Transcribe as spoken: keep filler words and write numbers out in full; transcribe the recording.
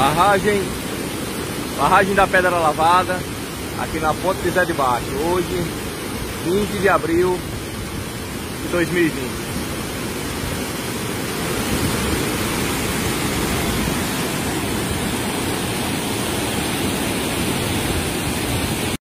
Barragem, barragem da Pedra Lavrada, aqui na Ponte de Zé de Bastos, hoje, vinte de abril de dois mil e vinte.